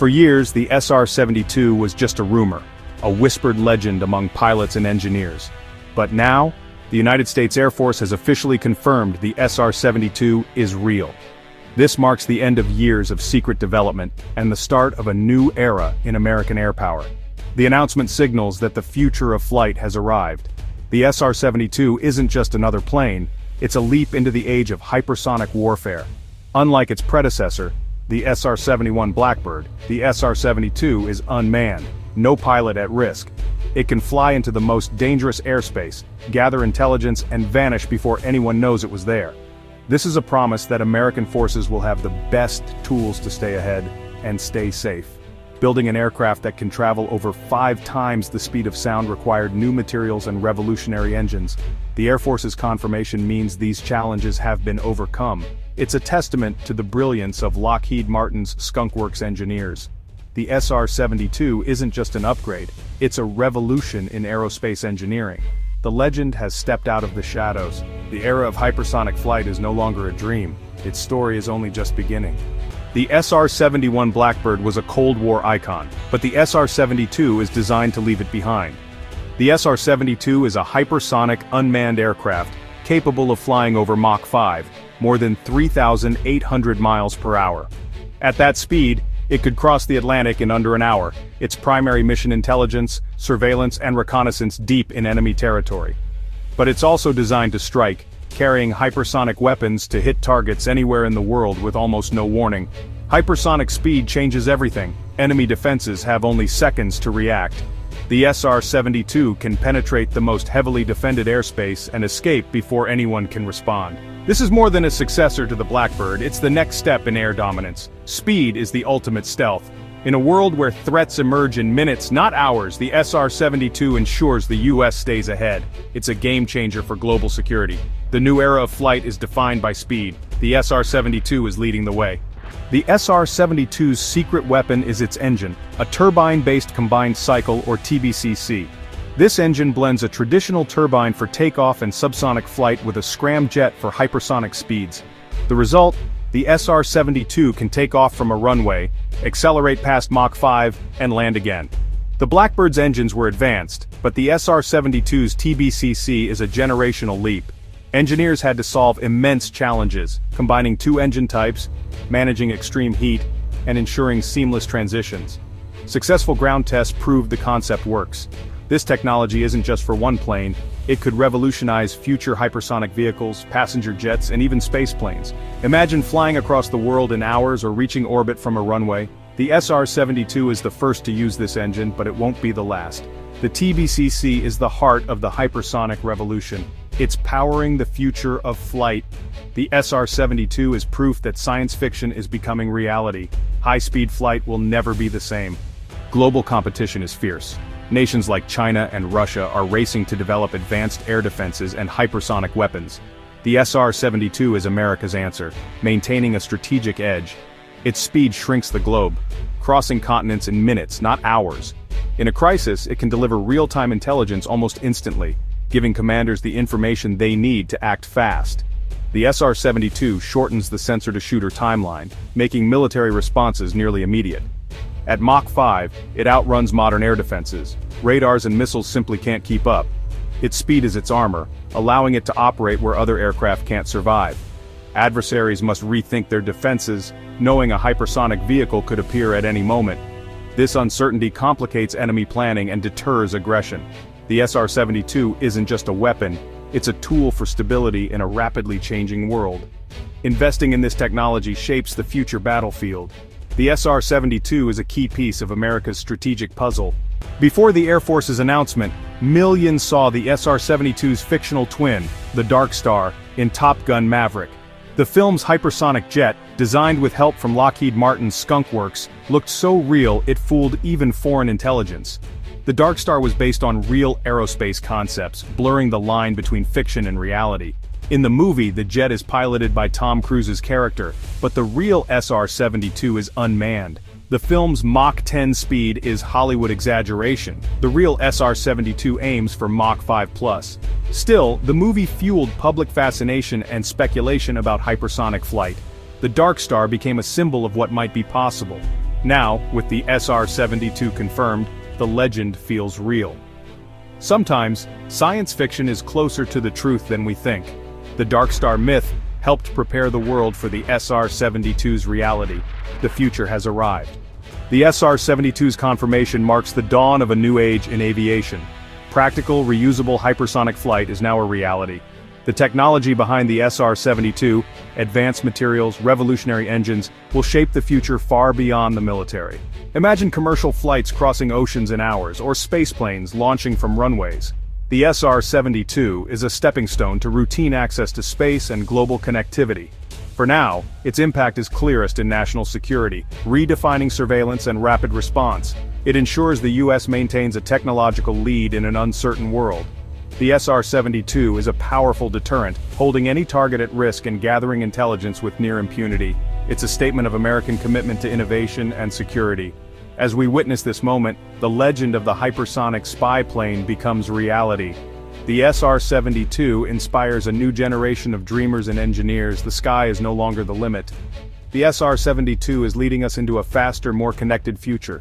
For years, the SR-72 was just a rumor, a whispered legend among pilots and engineers. But now, the United States Air Force has officially confirmed the SR-72 is real. This marks the end of years of secret development and the start of a new era in American air power. The announcement signals that the future of flight has arrived. The SR-72 isn't just another plane, it's a leap into the age of hypersonic warfare. Unlike its predecessor, the SR-71 Blackbird, the SR-72 is unmanned, no pilot at risk. It can fly into the most dangerous airspace, gather intelligence, and vanish before anyone knows it was there. This is a promise that American forces will have the best tools to stay ahead and stay safe. Building an aircraft that can travel over 5 times the speed of sound required new materials and revolutionary engines. The Air Force's confirmation means these challenges have been overcome. It's a testament to the brilliance of Lockheed Martin's Skunk Works engineers. The SR-72 isn't just an upgrade, it's a revolution in aerospace engineering. The legend has stepped out of the shadows. The era of hypersonic flight is no longer a dream, its story is only just beginning. The SR-71 Blackbird was a Cold War icon, but the SR-72 is designed to leave it behind. The SR-72 is a hypersonic, unmanned aircraft, capable of flying over Mach 5, more than 3,800 miles per hour. At that speed, it could cross the Atlantic in under an hour, its primary mission intelligence, surveillance and reconnaissance deep in enemy territory. But it's also designed to strike, carrying hypersonic weapons to hit targets anywhere in the world with almost no warning. Hypersonic speed changes everything. Enemy defenses have only seconds to react. The SR-72 can penetrate the most heavily defended airspace and escape before anyone can respond. This is more than a successor to the Blackbird, it's the next step in air dominance. Speed is the ultimate stealth. In a world where threats emerge in minutes, not hours, the SR-72 ensures the U.S. stays ahead. It's a game-changer for global security. The new era of flight is defined by speed. The SR-72 is leading the way. The SR-72's secret weapon is its engine, a turbine-based combined cycle or TBCC. This engine blends a traditional turbine for takeoff and subsonic flight with a scramjet for hypersonic speeds. The result? The SR-72 can take off from a runway, accelerate past Mach 5, and land again. The Blackbird's engines were advanced, but the SR-72's TBCC is a generational leap. Engineers had to solve immense challenges, combining 2 engine types, managing extreme heat, and ensuring seamless transitions. Successful ground tests proved the concept works. This technology isn't just for one plane, it could revolutionize future hypersonic vehicles, passenger jets, and even space planes. Imagine flying across the world in hours or reaching orbit from a runway. The SR-72 is the first to use this engine, but it won't be the last. The TBCC is the heart of the hypersonic revolution. It's powering the future of flight. The SR-72 is proof that science fiction is becoming reality. High-speed flight will never be the same. Global competition is fierce. Nations like China and Russia are racing to develop advanced air defenses and hypersonic weapons. The SR-72 is America's answer, maintaining a strategic edge. Its speed shrinks the globe, crossing continents in minutes, not hours. In a crisis, it can deliver real-time intelligence almost instantly, giving commanders the information they need to act fast. The SR-72 shortens the sensor-to-shooter timeline, making military responses nearly immediate. At Mach 5, it outruns modern air defenses. Radars and missiles simply can't keep up. Its speed is its armor, allowing it to operate where other aircraft can't survive. Adversaries must rethink their defenses, knowing a hypersonic vehicle could appear at any moment. This uncertainty complicates enemy planning and deters aggression. The SR-72 isn't just a weapon, it's a tool for stability in a rapidly changing world. Investing in this technology shapes the future battlefield. The SR-72 is a key piece of America's strategic puzzle. Before the Air Force's announcement, millions saw the SR-72's fictional twin, the Darkstar, in Top Gun Maverick. The film's hypersonic jet, designed with help from Lockheed Martin's Skunk Works, looked so real it fooled even foreign intelligence. The Darkstar was based on real aerospace concepts, blurring the line between fiction and reality. In the movie, the jet is piloted by Tom Cruise's character, but the real SR-72 is unmanned. The film's Mach 10 speed is Hollywood exaggeration. The real SR-72 aims for Mach 5+. Still, the movie fueled public fascination and speculation about hypersonic flight. The Darkstar became a symbol of what might be possible. Now, with the SR-72 confirmed, the legend feels real. Sometimes, science fiction is closer to the truth than we think. The Darkstar myth helped prepare the world for the SR-72's reality. The future has arrived. The SR-72's confirmation marks the dawn of a new age in aviation. Practical, reusable hypersonic flight is now a reality. The technology behind the SR-72, advanced materials, revolutionary engines, will shape the future far beyond the military. Imagine commercial flights crossing oceans in hours, or space planes launching from runways. The SR-72 is a stepping stone to routine access to space and global connectivity. For now, its impact is clearest in national security, redefining surveillance and rapid response. It ensures the U.S. maintains a technological lead in an uncertain world. The SR-72 is a powerful deterrent, holding any target at risk and gathering intelligence with near impunity. It's a statement of American commitment to innovation and security. As we witness this moment, the legend of the hypersonic spy plane becomes reality. The SR-72 inspires a new generation of dreamers and engineers. The sky is no longer the limit. The SR-72 is leading us into a faster, more connected future.